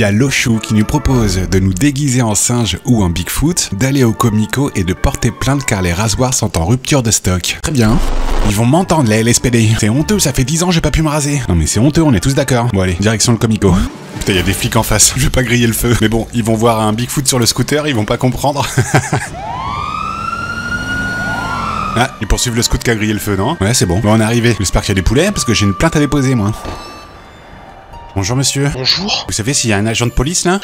y a Loshu qui nous propose de nous déguiser en singe ou en Bigfoot, d'aller au Comico et de porter plainte car les rasoirs sont en rupture de stock. Très bien. Ils vont m'entendre les LSPD. C'est honteux, ça fait 10 ans j'ai pas pu me raser. Non mais c'est honteux, on est tous d'accord. Bon allez, direction le Comico. Putain, y'a des flics en face, je vais pas griller le feu. Mais bon, ils vont voir un Bigfoot sur le scooter, ils vont pas comprendre. Ah, ils poursuivent le scout qui a grillé le feu, non? Ouais, c'est bon. Bon, on est arrivé. J'espère qu'il y a des poulets, parce que j'ai une plainte à déposer, moi. Bonjour, monsieur. Bonjour. Vous savez s'il y a un agent de police, là?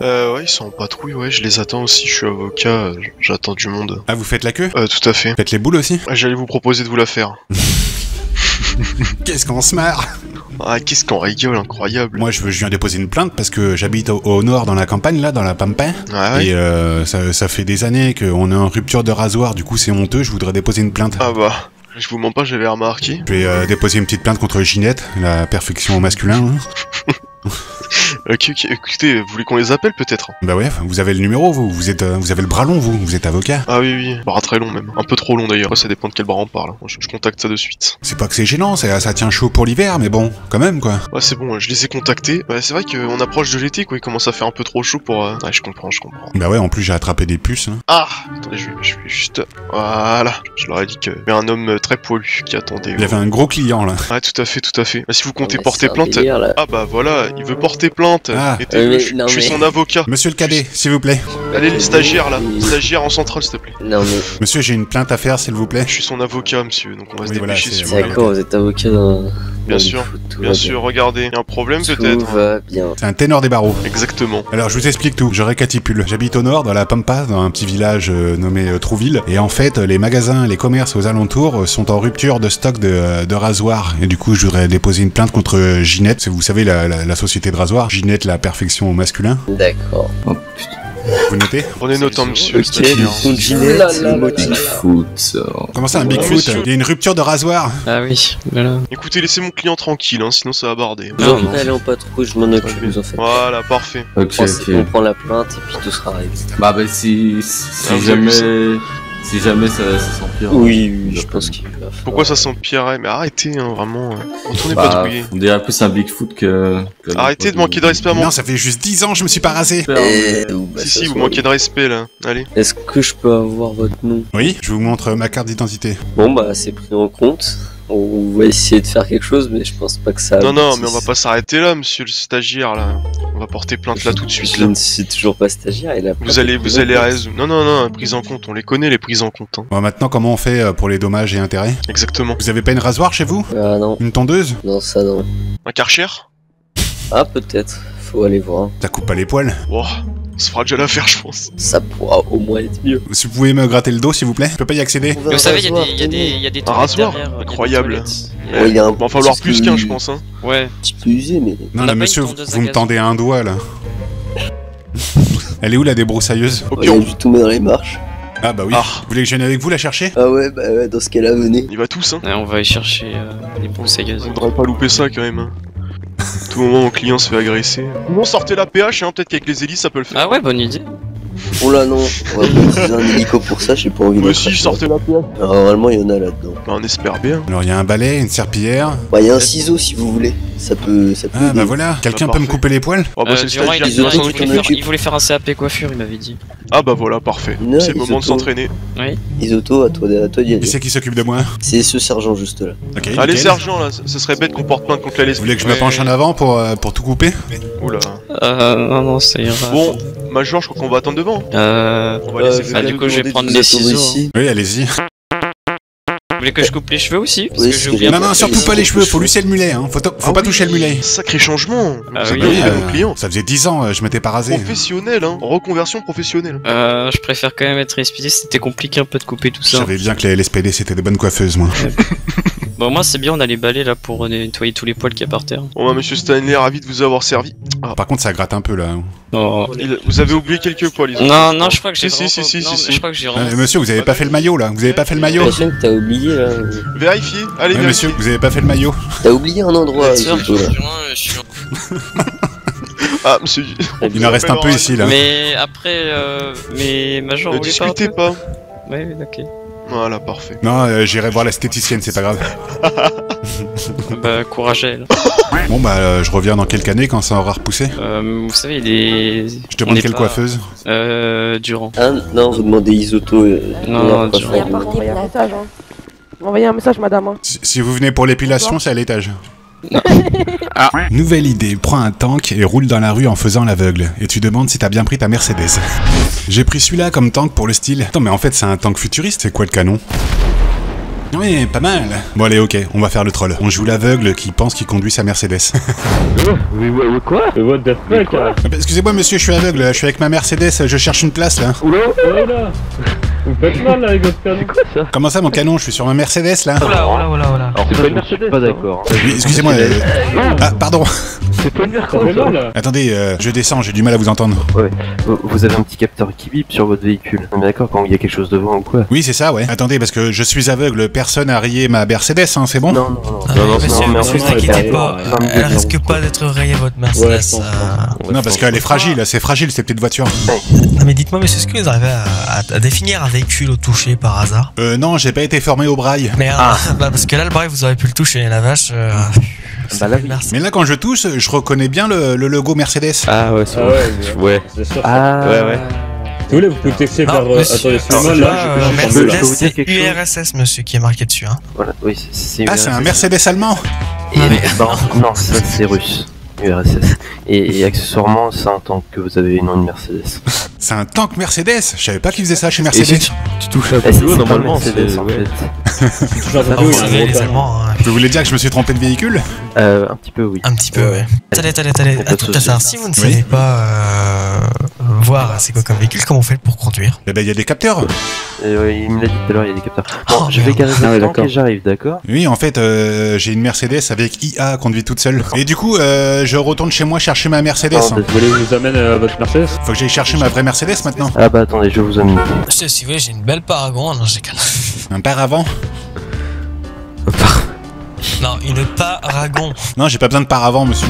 Ouais, ils sont en patrouille, ouais, je les attends aussi, je suis avocat, j'attends du monde. Ah, vous faites la queue? Tout à fait. Faites les boules aussi? J'allais vous proposer de vous la faire. Qu'est-ce qu'on se marre! Ah, qu'est-ce qu'on rigole, incroyable! Moi, je viens déposer une plainte parce que j'habite au nord dans la campagne, là, dans la Pampa. Ah, ouais. Et ça fait des années qu'on est en rupture de rasoir, du coup, c'est honteux, je voudrais déposer une plainte. Ah bah, je vous mens pas, j'avais remarqué. Je vais déposer une petite plainte contre Ginette, la perfection au masculin. Hein. Ok, écoutez, vous voulez qu'on les appelle peut-être? Bah ouais, vous avez le numéro, vous avez le bras long, vous êtes avocat. Ah oui, bras très long même, un peu trop long d'ailleurs, ça dépend de quel bras on parle, je contacte ça de suite. C'est pas que c'est gênant, ça tient chaud pour l'hiver, mais bon, quand même quoi. Ouais c'est bon, je les ai contactés, ouais, c'est vrai qu'on approche de l'été quoi, il commence à faire un peu trop chaud pour... Ouais je comprends. Bah ouais, en plus j'ai attrapé des puces. Hein. Ah, attendez, je vais juste... Voilà, je leur ai dit que y avait un homme très poilu qui attendait. Il y avait un gros client là. Ouais tout à fait, bah, si vous comptez porter plainte... Délire, ah bah voilà, il veut porter plainte, ah, je suis son avocat. Monsieur le cadet, s'il vous plaît. Allez les stagiaires là, stagiaires en centrale s'il te plaît. Non mais... Monsieur, j'ai une plainte à faire s'il vous plaît. Je suis son avocat monsieur, donc on va se dépêcher si vous voulez. D'accord, vous êtes avocat dans... Bien sûr, regardez, il y a un problème peut-être. C'est un ténor des barreaux. Exactement. Alors je vous explique tout, je récapitule. J'habite au nord, dans la Pampa, dans un petit village nommé Trouville, et en fait les magasins, les commerces aux alentours sont en rupture de stock de rasoirs, et du coup je voudrais déposer une plainte contre Ginette, vous savez la société de rasoirs, Ginette la perfection au masculin. D'accord. Oh, putain. Vous notez? Prenez note en monsieur. Ok, Bigfoot. Comment ça un Bigfoot? Il y a une rupture de rasoir. Ah oui, voilà. Écoutez, laissez mon client tranquille, hein, sinon ça va barder. Non, allez en patrouille, je m'en occupe, vous en faites. Voilà, parfait. Ok. On prend la plainte et puis tout sera réglé. Bah si jamais... Si jamais ça s'empirerait. Oui, je pense qu'il va. Pourquoi ça s'empirerait? Mais arrêtez, hein, vraiment. Retournez pas de bouiller. On dirait plus un Bigfoot que. Arrêtez de manquer de respect à moi. Non, ça fait juste 10 ans que je me suis pas rasé. Si, vous manquez de respect là. Allez. Est-ce que je peux avoir votre nom? Oui, je vous montre ma carte d'identité. Bon, bah, c'est pris en compte. On va essayer de faire quelque chose, mais je pense pas que ça... Non, mais on va pas s'arrêter là, monsieur le stagiaire, là. On va porter plainte là tout de suite, là. Je ne suis toujours pas stagiaire, et là... Vous allez résoudre... Non, prise en compte, on les connaît, les prises en compte. Hein. Bon, maintenant, comment on fait pour les dommages et intérêts? Exactement. Vous avez pas une rasoir chez vous? Ah, non. Une tondeuse? Non, ça, non. Un Karcher? Ah, peut-être. Faut aller voir. Ça coupe pas les poils? Wow. Ça fera déjà l'affaire, je pense. Ça pourra au moins être mieux. Si vous pouvez me gratter le dos, s'il vous plaît. Je peux pas y accéder. Vous savez, il y a des toilettes derrière. Incroyable. Il va en falloir plus qu'un, je pense. Hein. Ouais. Tu peux user, mais... Non, là, monsieur, vous me tendez un doigt, là. Elle est où, la débroussailleuse? Ok, on va tout mettre dans les marches. Ah bah oui. Ah. Vous voulez que je vienne avec vous la chercher? Ah ouais, bah ouais, dans ce cas-là, venez. Il va tous, hein. Ouais, on va aller chercher les débroussailleuses. On devrait pas louper ça, quand même. À tout moment, mon client se fait agresser. Bon, sortez la PH, hein, peut-être qu'avec les hélices, ça peut le faire. Ah ouais, bonne idée. Oh là non, on va utiliser un hélico pour ça, j'ai pas envie de... Moi aussi, sortez la PH. Alors, normalement, il y en a là-dedans. Bah, on espère bien. Alors, il y a un balai, une serpillière. Bah, il y a un ciseau si vous voulez. Ça peut ah bah voilà, quelqu'un peut me couper les poils? Oh bah c'est il voulait faire un CAP coiffure, il m'avait dit. Ah bah voilà, parfait. C'est le moment de s'entraîner. Oui. Isoto, à toi d'y aller. Qui c'est qui s'occupe de moi? C'est ce sergent juste là. Ok. Ah les sergents là, ce serait bête qu'on porte plainte contre la liste. Vous voulez que je me penche en avant pour tout couper? Oula. Non, ça ira. Bon, Major, je crois qu'on va attendre devant. On va laisser faire. Du coup, je vais prendre les ciseaux. Oui, allez-y. Vous voulez que je coupe les cheveux aussi? Parce que j'ai... Non, surtout pas les cheveux, faut lucer le mulet, hein. Faut pas toucher le mulet. Sacré changement. Ça faisait 10 ans, je m'étais pas rasé. Professionnel, hein. Reconversion professionnelle. Je préfère quand même être SPD, c'était compliqué un peu de couper tout ça. Je savais bien que les LSPD c'était des bonnes coiffeuses, moi. Bon, moi c'est bien, on a les balais là pour nettoyer tous les poils qu'il y a par terre. Bon bah monsieur Stanley, ravi de vous avoir servi. Ah. Par contre ça gratte un peu là. Oh. Vous avez oublié quelques poils. Non, je crois que j'ai... Si, je crois que j'ai... Monsieur, vous avez pas fait le maillot là. Vous avez pas fait le maillot. T'as oublié là. Vérifiez, allez. Oui, monsieur, vous avez pas fait le maillot. T'as oublié un endroit. Ah, monsieur... Il en reste un peu ici là. Mais après... Mais Major, ne discutez pas. Ouais, ok. Voilà, parfait. Non, j'irai voir l'esthéticienne, c'est pas grave. Bah, courage à elle. Bon bah je reviens dans quelques années quand ça aura repoussé. Vous savez il est... Je te demande quelle coiffeuse? Durand. Ah non, vous demandez Isoto. Non, Durand. Envoyez un message madame. Hein. Si vous venez pour l'épilation, c'est à l'étage. Ah. Nouvelle idée, prends un tank et roule dans la rue en faisant l'aveugle. Et tu demandes si t'as bien pris ta Mercedes. J'ai pris celui-là comme tank pour le style. Attends mais en fait c'est un tank futuriste, c'est quoi le canon? Oui, pas mal. Bon allez, ok, on va faire le troll. On joue l'aveugle qui pense qu'il conduit sa Mercedes. Oh, quoi? What the fuck? Excusez-moi monsieur, je suis aveugle, je suis avec ma Mercedes, je cherche une place là. Oula, oh là. Vous faites mal là avec votre canon. C'est quoi ça? Comment ça mon canon? Je suis sur ma Mercedes là. Voilà. C'est pas une Mercedes. Pas d'accord. Excusez-moi. Ah, pardon. C'est pas une Mercedes là. Attendez, je descends, j'ai du mal à vous entendre. Ouais, vous avez un petit capteur qui bip sur votre véhicule. On est d'accord quand il y a quelque chose devant ou quoi? Oui, c'est ça, ouais. Attendez, parce que je suis aveugle, personne a rayé ma Mercedes, hein, c'est bon? Non, monsieur, ne t'inquiétez pas, elle risque pas d'être rayée votre Mercedes. Non, parce qu'elle est fragile, c'est fragile cette petite voiture. Non, mais dites-moi, monsieur, est-ce que vous arrivez à définir un véhicule au toucher par hasard? Non, j'ai pas été formé au braille. Mais parce que là, le braille, vous auriez pu le toucher, la vache. Bah là, oui. Mais là quand je touche, je reconnais bien le logo Mercedes. Ah ouais, c'est vrai. Ouais. Ouais. Si vous voulez, vous pouvez texter par... Attendez, excusez-moi, là, Mercedes, c'est URSS, monsieur, qui est marqué dessus. Hein. Voilà, oui, c'est URSS. Ah, c'est un Mercedes allemand. Non, ça c'est russe. URSS. Et accessoirement, c'est un tank que vous avez non une Mercedes. C'est un tank Mercedes? Je savais pas qu'ils faisaient ça chez Mercedes. Tu touches à plus haut normalement, Mercedes en fait. Vous voulez dire que je me suis trompé de véhicule? Un petit peu, oui. Un petit peu, ouais. Allez, à tout hasard. Si vous ne savez pas voir c'est quoi comme véhicule, comment on fait pour conduire? Eh ben, il y a des capteurs. Il me l'a dit tout à l'heure, il y a des capteurs. Bon, je vais garer le tank et j'arrive, d'accord? Oui, en fait, j'ai une Mercedes avec IA conduite toute seule. Et du coup, je retourne chez moi chercher ma Mercedes. Vous voulez que je vous amène votre Mercedes? Faut que j'aille chercher ma vraie Mercedes maintenant. Ah bah attendez, je vous amène. Monsieur, si vous voulez, j'ai une belle paragon. Non, j'ai qu'un. Un paravent? Non, une paragon. Non, j'ai pas besoin de paravent, monsieur.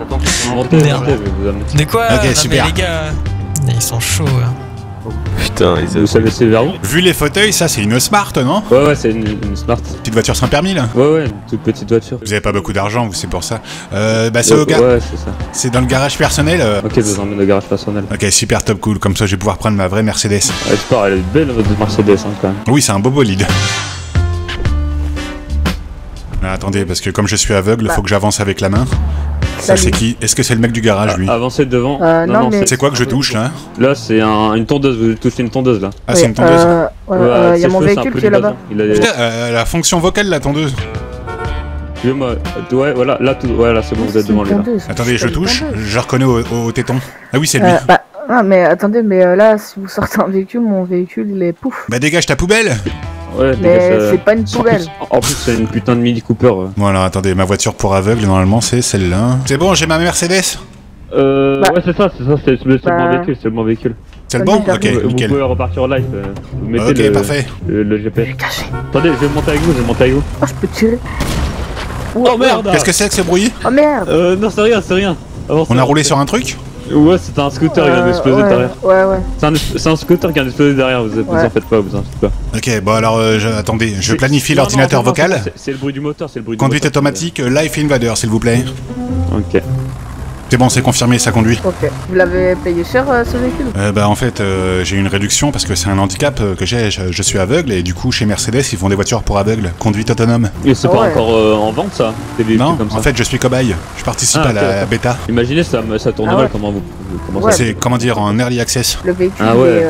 Attends, vous de quoi? Ok, non, super. Mais les gars, ils sont chauds. Hein. Putain, vous savez c'est vers où? Vu les fauteuils, ça c'est une Smart, non? Ouais, c'est une Smart. Petite voiture sans permis là? Ouais, une toute petite voiture. Vous avez pas beaucoup d'argent, vous, c'est pour ça. Bah c'est au gars. Ouais, c'est ça. C'est dans le garage personnel. Ok, vous emmène au garage personnel. Ok, super top cool, comme ça je vais pouvoir prendre ma vraie Mercedes. Ouais, super, elle est belle votre Mercedes hein, quand même. Oui, c'est un beau bolide. Ah, attendez, parce que comme je suis aveugle, faut que j'avance avec la main. Ça c'est qui? Est-ce que c'est le mec du garage lui? Avancez devant. Non, mais... C'est quoi que je touche là? Là c'est une tondeuse, vous touchez une tondeuse là. Ah oui, c'est une tondeuse. Il y a mon véhicule qui est là-bas. Putain, elle a fonction vocale la tondeuse. Ouais, voilà, là tout... ouais, c'est bon, vous êtes devant lui là. Attendez, je touche, je reconnais au téton. Ah oui, c'est lui. Ah mais attendez, mais là si vous sortez un véhicule, mon véhicule il est pouf. Bah dégage ta poubelle. Ouais, mais c'est pas une poubelle. En plus c'est une putain de Mini Cooper. Voilà, attendez, ma voiture pour aveugle normalement c'est celle-là. C'est bon, j'ai ma Mercedes. Ouais, c'est ça, c'est le bon véhicule, c'est le bon véhicule. C'est le bon? Ok, nickel. Vous pouvez repartir en live. Vous mettez ok, parfait. Le GPS. Attendez, je vais monter avec vous, Oh, je peux tirer. Oh merde! Qu'est-ce que c'est que ce bruit? Oh merde! Non, c'est rien. On a roulé sur un truc? Ouais, c'est un scooter qui vient d'exploser derrière. Ouais. C'est un scooter qui vient d'exploser derrière, vous en faites pas, vous en faites pas. Ok, bon alors, attendez, je planifie l'ordinateur vocal. C'est le bruit du moteur, Conduite automatique, Life Invader, s'il vous plaît. Ok. C'est bon, c'est confirmé, ça conduit. Ok. Vous l'avez payé cher, ce véhicule? Bah en fait, j'ai une réduction parce que c'est un handicap que j'ai, je suis aveugle et du coup, chez Mercedes, ils font des voitures pour aveugles, conduite autonome. Et c'est pas encore en vente ça? Non, comme ça. En fait, je suis cobaye, je participe à la bêta. Imaginez, ça tourne mal, comment vous... C'est, comment dire, en early access. Le véhicule est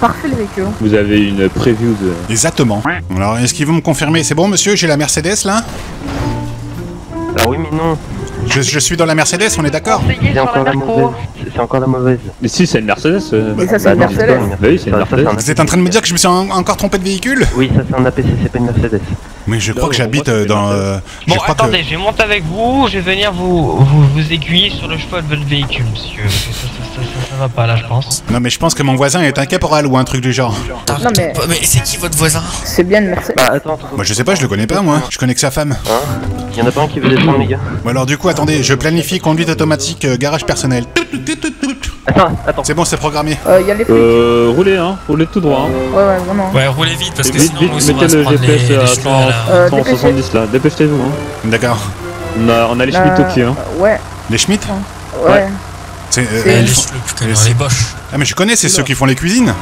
parfait, le véhicule. Vous avez une preview de... Exactement. Alors, est-ce qu'ils vont me confirmer? C'est bon, monsieur, j'ai la Mercedes, là? Ah oui, mais non. Je suis dans la Mercedes, on est d'accord? C'est encore la mauvaise. Mais si, c'est une Mercedes. Mais ça, c'est une Mercedes. Oui, c'est une Mercedes. Vous êtes en train de me dire que je me suis encore trompé de véhicule? Oui, ça, c'est un APC, c'est pas une Mercedes. Mais je crois que j'habite dans... Bon, attendez, je vais monter avec vous, je vais venir vous aiguiller sur le cheval de votre véhicule, monsieur. Ça va pas, là, je pense. Non, mais je pense que mon voisin est un caporal ou un truc du genre. Non, mais... c'est qui, votre voisin? C'est bien une Mercedes. Bah, attends. Bah, je sais pas, je le connais pas, moi. Je connais que sa femme. Y'en a pas un qui veut descendre, les gars. Bon, alors, du coup, attendez, je planifie conduite automatique, garage personnel. Attends. C'est bon, c'est programmé. Y'a les flics. Roulez, hein. Roulez tout droit, hein. Ouais, vraiment. Ouais, roulez vite, parce que sinon, on va se prendre les... Mettez le GPS à 170, là. Dépêchez-vous, hein. D'accord. On a les Schmitt au pied. Hein. Ouais. Les Schmitt? Ouais. C'est les Bosch. Ah mais je connais, c'est ceux qui font les cuisines.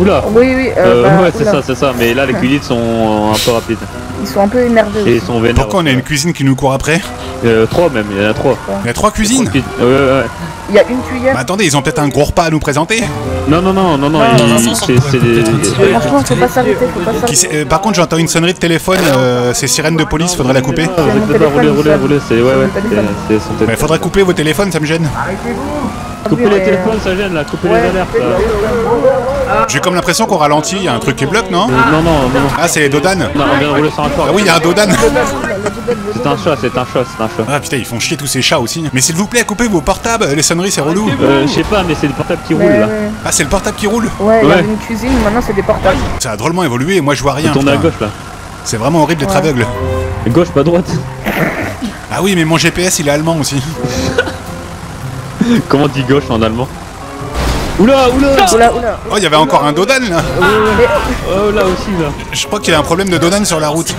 Oula. Oui oui. Ouais c'est ça, mais là les cuisines sont un peu rapides. Ils sont un peu énervés. Et ils sont vénères. Pourquoi on a une cuisine qui nous court après? Trois même, il y en a trois. Il y a trois cuisines? Ouais. Il y a une cuillère. Mais attendez, ils ont peut-être un gros repas à nous présenter. Non. Franchement, faut pas s'arrêter. Par contre, j'entends une sonnerie de téléphone. C'est sirène de police. Faudrait la couper. Roulez. C'est ouais. Mais faudrait couper vos téléphones, ça me gêne. Couper les téléphones, ça gêne là, couper les alertes. J'ai comme l'impression qu'on ralentit, il y a un truc qui bloque, non? Non. Ah, c'est les dodanes. Non, on vient de rouler sur un chat. Ah oui, il y a un dodan. C'est un chat. Ah putain, ils font chier tous ces chats aussi. Mais s'il vous plaît, coupez vos portables, les sonneries, c'est relou. Je sais pas, mais c'est le portable qui roule là. Ah, c'est le portable qui roule? Ouais, il y a une cuisine, maintenant c'est des portables. Ça a drôlement évolué, moi je vois rien. Tourne à gauche là. C'est vraiment horrible d'être aveugle. Gauche, pas droite. Ah oui, mais mon GPS il est allemand aussi. Comment on dit gauche en allemand? Oula. Oh, il y avait encore un Dodan là. Oh, là aussi là. Je crois qu'il y a un problème de Dodan sur la route.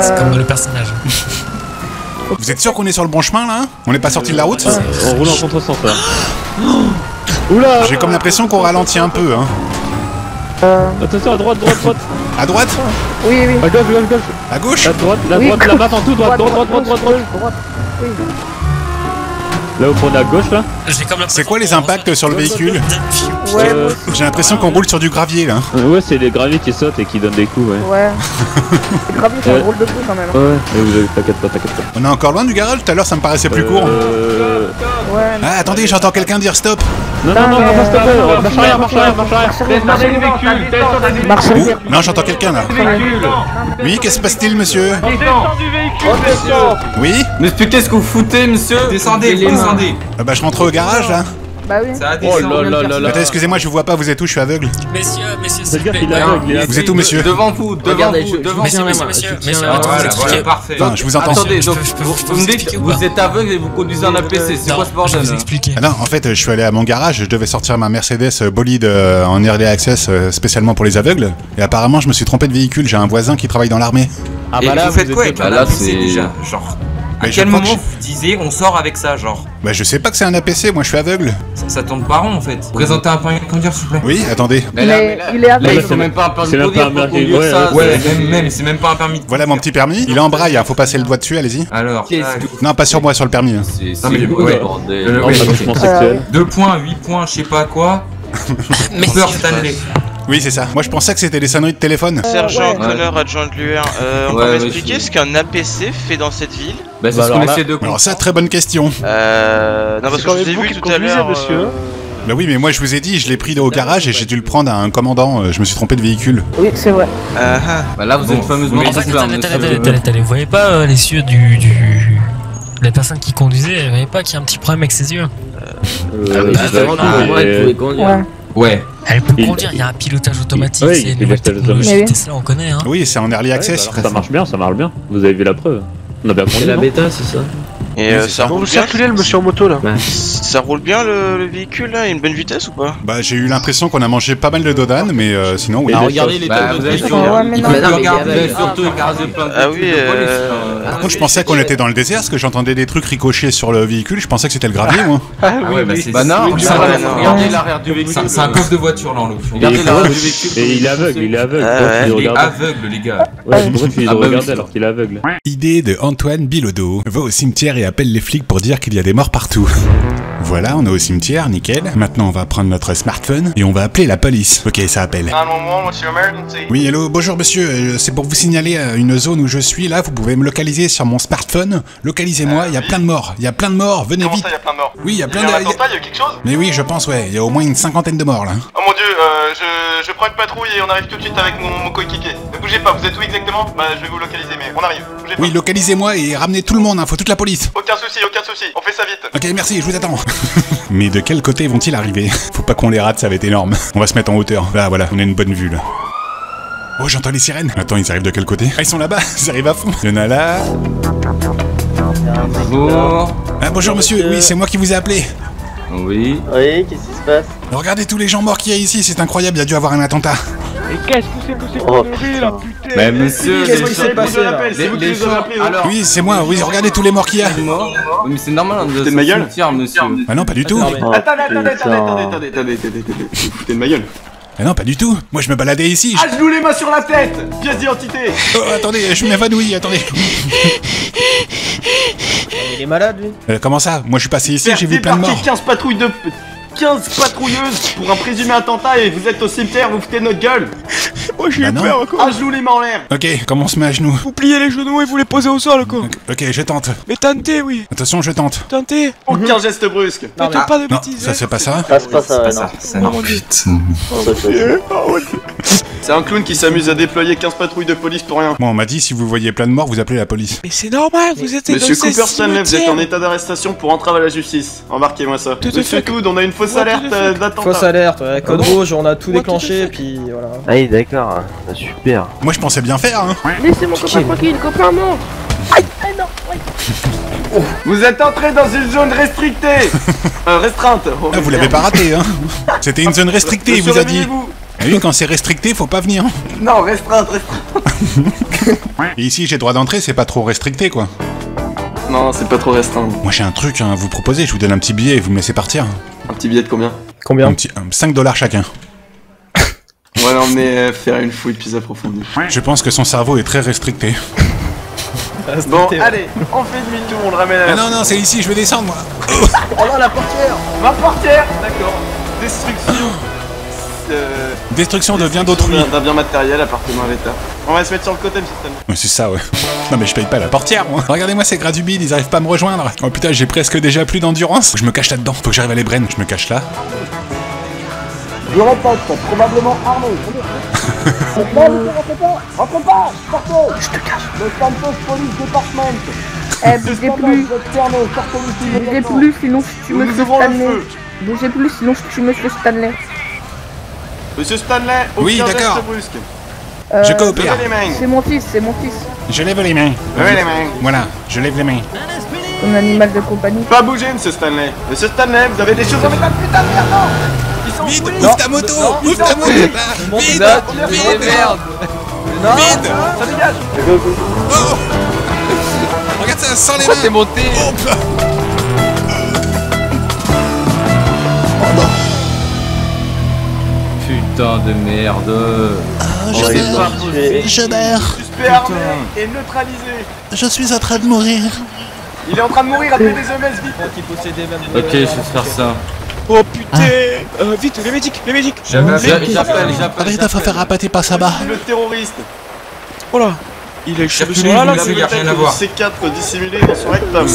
C'est comme le personnage. Vous êtes sûr qu'on est sur le bon chemin là? On n'est pas sorti de la route? On roule en contresens là. Oula. J'ai comme l'impression qu'on ralentit un peu. Attention, à droite. À droite? Oui. À gauche. À gauche? À droite, la barre en tout, droite. Oui. Là où on est à gauche là. C'est quoi les impacts sur le véhicule? J'ai l'impression qu'on roule sur du gravier là. Ouais, c'est les graviers qui sautent et qui donnent des coups. Ouais. Les graviers ça roule de coups quand même. Ouais, t'inquiète pas. On est encore loin du garage, tout à l'heure ça me paraissait plus court. Ah attendez, j'entends quelqu'un dire stop. Non, stop. Marche arrière. Marche arrière. Non, j'entends quelqu'un là. Oui, qu'est-ce qui se passe-t-il monsieur? Descends du véhicule. Oui. Mais qu'est-ce que vous foutez monsieur? Descendez. Bah je rentre au garage là. Bah oui. Oh là. Attends, excusez-moi, je vous vois pas, vous êtes où? Je suis aveugle. Messieurs, s'il vous plaît. Vous êtes où monsieur? Devant vous. Messieurs. Voilà, parfait. Je vous entends. Attendez, donc vous me dites, vous êtes aveugle et vous conduisez un APC, c'est quoi ce bordel? Non, en fait, je suis allé à mon garage, je devais sortir ma Mercedes bolide en early access spécialement pour les aveugles. Et apparemment, je me suis trompé de véhicule, j'ai un voisin qui travaille dans l'armée. Ah bah là, vous faites quoi avec un APC déjà? Genre. À quel moment vous disiez on sort avec ça, genre? Bah je sais pas que c'est un APC, moi je suis aveugle. Ça tourne par rond en fait. Présentez un permis de conduire s'il vous plaît. Oui, attendez. Il est aveugle. C'est même pas un permis de conduire. C'est même pas un permis. Voilà mon petit permis. Il est en braille, faut passer le doigt dessus, allez-y. Alors. Non, pas sur moi, sur le permis. Non mais ouais. 2 points, 8 points, je sais pas quoi. Mais Stanley. Oui, c'est ça. Moi, je pensais que c'était des sonneries de téléphone. Sergent Connor, adjoint de l'UR, on peut m'expliquer ce qu'un APC fait dans cette ville? Bah, c'est ce qu'on essaie de... Alors ça, très bonne question. Non, parce que je vous ai vu tout à l'heure... Bah oui, mais moi, je vous ai dit, je l'ai pris au garage et j'ai dû le prendre à un commandant. Je me suis trompé de véhicule. Oui, c'est vrai. Bah là, vous êtes fameusement... Attendez, vous voyez pas les yeux du... La personne qui conduisait, vous voyez pas qu'il y a un petit problème avec ses yeux? Ouais. Elle peut conduire, il y a un pilotage automatique, c'est une nouvelle technologie, Tesla, on connaît hein. Oui, c'est en early access. Ça marche bien, vous avez vu la preuve. C'est la bêta, c'est ça. Et ça roule bien. Circuler le monsieur en moto là. Ça roule bien le véhicule là, une bonne vitesse ou pas? Bah j'ai eu l'impression qu'on a mangé pas mal de dodanes, mais sinon oui. Regardez l'état de véhicule. Ah oui. Par contre je pensais qu'on était dans le désert, parce que j'entendais des trucs ricochés sur le véhicule, je pensais que c'était le gravier moi. Ah oui, bah non, regardez l'arrière du véhicule. C'est un coffre de voiture là en l'occurrence. Regardez l'arrière du véhicule. Et il est aveugle les gars. Ouais, ils ont regardé alors qu'il est aveugle. Idée de Antoine Bilodeau. Va au cimetière et appelle les flics pour dire qu'il y a des morts partout. Voilà, on est au cimetière, nickel. Maintenant, on va prendre notre smartphone et on va appeler la police. Ok, ça appelle. Oui, hello, bonjour monsieur. C'est pour vous signaler une zone où je suis. Là, vous pouvez me localiser sur mon smartphone. Localisez-moi, il y a plein de morts. Venez vite. Ça, il y a plein de morts? Oui, il y a plein de morts. Il y a quelque chose? Mais oui, je pense, ouais. Il y a au moins une cinquantaine de morts là. Oh mon dieu, je prends une patrouille et on arrive tout de suite avec mon coéquipier. Ne bougez pas, vous êtes où exactement? Bah, je vais vous localiser, mais on arrive. Oui, localisez-moi et ramenez tout le monde, hein. Faut toute la police. Aucun souci, on fait ça vite. Ok, merci, je vous attends. Mais de quel côté vont-ils arriver? Faut pas qu'on les rate, ça va être énorme. On va se mettre en hauteur. Là, voilà, on a une bonne vue là. Oh, j'entends les sirènes. Attends, ils arrivent de quel côté? Ah, ils sont là-bas, ils arrivent à fond. Il y en a là. Bonjour. Ah, bonjour monsieur, oui, c'est moi qui vous ai appelé. Oui, qu'est-ce qui se passe? Regardez tous les gens morts qu'il y a ici, c'est incroyable, il y a dû avoir un attentat. Mais qu'est-ce que c'est connerie là, putain! Mais monsieur, qu'est-ce qui s'est passé là? Oui, c'est moi, oui, regardez tous les morts qu'il y a! Mais c'est normal, on est ma gueule! Bah non, pas du tout! Attendez, vous foutez de ma gueule! Ah non, pas du tout. Moi, je me baladais ici. Ah, je nous les mains sur la tête. Pièce d'identité. Oh, attendez, je m'évanouis, attendez. Il est malade, lui. Comment ça? Moi, je suis passé ici, j'ai vu plein de morts. 15 patrouilleuses pour un présumé attentat et vous êtes au cimetière, vous foutez notre gueule. Moi, j'ai eu peur, encore. Ah, genoux, les mains en l'air. Ok, comment on se met à genoux? Vous pliez les genoux et vous les posez au sol, quoi. Ok, je tente. Mais tentez, oui. Attention, je tente. Tentez. Aucun geste brusque. Ne tente pas de bêtises. Ça, c'est pas ça. C'est pas ça, non. C'est un clown qui s'amuse à déployer 15 patrouilles de police pour rien. Moi, on m'a dit, si vous voyez plein de morts, vous appelez la police. Mais c'est normal, vous êtes dans ces cimetières. Monsieur Cooper Stanley, vous êtes en état d'arrestation pour entrave à la justice. Embarquez-moi ça. Monsieur Cloud, on a une fausse alerte d'attentat. Fausse alerte, code rouge, on a tout déclenché, puis voilà. Allez, d'accord. Ah, super. Moi je pensais bien faire, hein. Laissez mon copain tranquille, copain, non. Aïe, ah, non, aïe. Oh. Vous êtes entré dans une zone restrictée. Restreinte. Oh, ah, vous l'avez pas raté, hein. C'était une zone restrictée, il vous a dit. Ah oui, quand c'est restricté, faut pas venir. Non, restreinte. Et ici, j'ai droit d'entrer, c'est pas trop restricté, quoi. Non, c'est pas trop restreint. Moi j'ai un truc à vous proposer, je vous donne un petit billet et vous me laissez partir. Un petit billet de combien? Un petit, $5 chacun. Ouais, non, mais faire une fouille plus approfondie. Je pense que son cerveau est très restricté. Bon, allez, on fait demi-tour, on le ramène à la... Non, non, c'est ici, je vais descendre, moi. Oh là, la portière. Ma portière. D'accord. Destruction. Destruction de biens d'autrui. D'un bien matériel appartenant à l'État. On va se mettre sur le côté, monsieur. C'est ça, ouais. Non, mais je paye pas la portière, moi. Regardez-moi ces gras du bide, ils arrivent pas à me rejoindre. Oh putain, j'ai presque déjà plus d'endurance. Je me cache là-dedans, faut que j'arrive à les brennes. Je me cache là. Je l'entends, probablement armé. Rentre pas, partons. Je te cache. Le Santos Police Department. Bougez plus. Bougez plus, sinon je tue monsieur Stanley. Bougez plus, sinon je tue monsieur Stanley. Monsieur Stanley, oui, d'accord. Je coopère. C'est mon fils, c'est mon fils. Je lève les mains. Levez les mains. Voilà, je lève les mains. Comme un animal de compagnie. Pas bouger, monsieur Stanley. Monsieur Stanley, vous avez des choses à mettre. Putain, merde. Vide, ouvre ta moto, ouvre ta moto. Vide, vide, merde. Vide. Ça dégage. Oh. Regarde ça, sans les mains. C'est monté. Oh non. Putain de merde. Je meurs. Suspect armé et neutralisé. Je suis en train de mourir. Il est en train de mourir, appelez des EMS vite. Ok, je vais faire ça. Oh putain, vite, les médics, les médics. J'appelle. T'as fait rapater par Saba. Le terroriste. Oh là. Il est chevelu. Il a rien à voir. C4 dissimulé dans son rectum.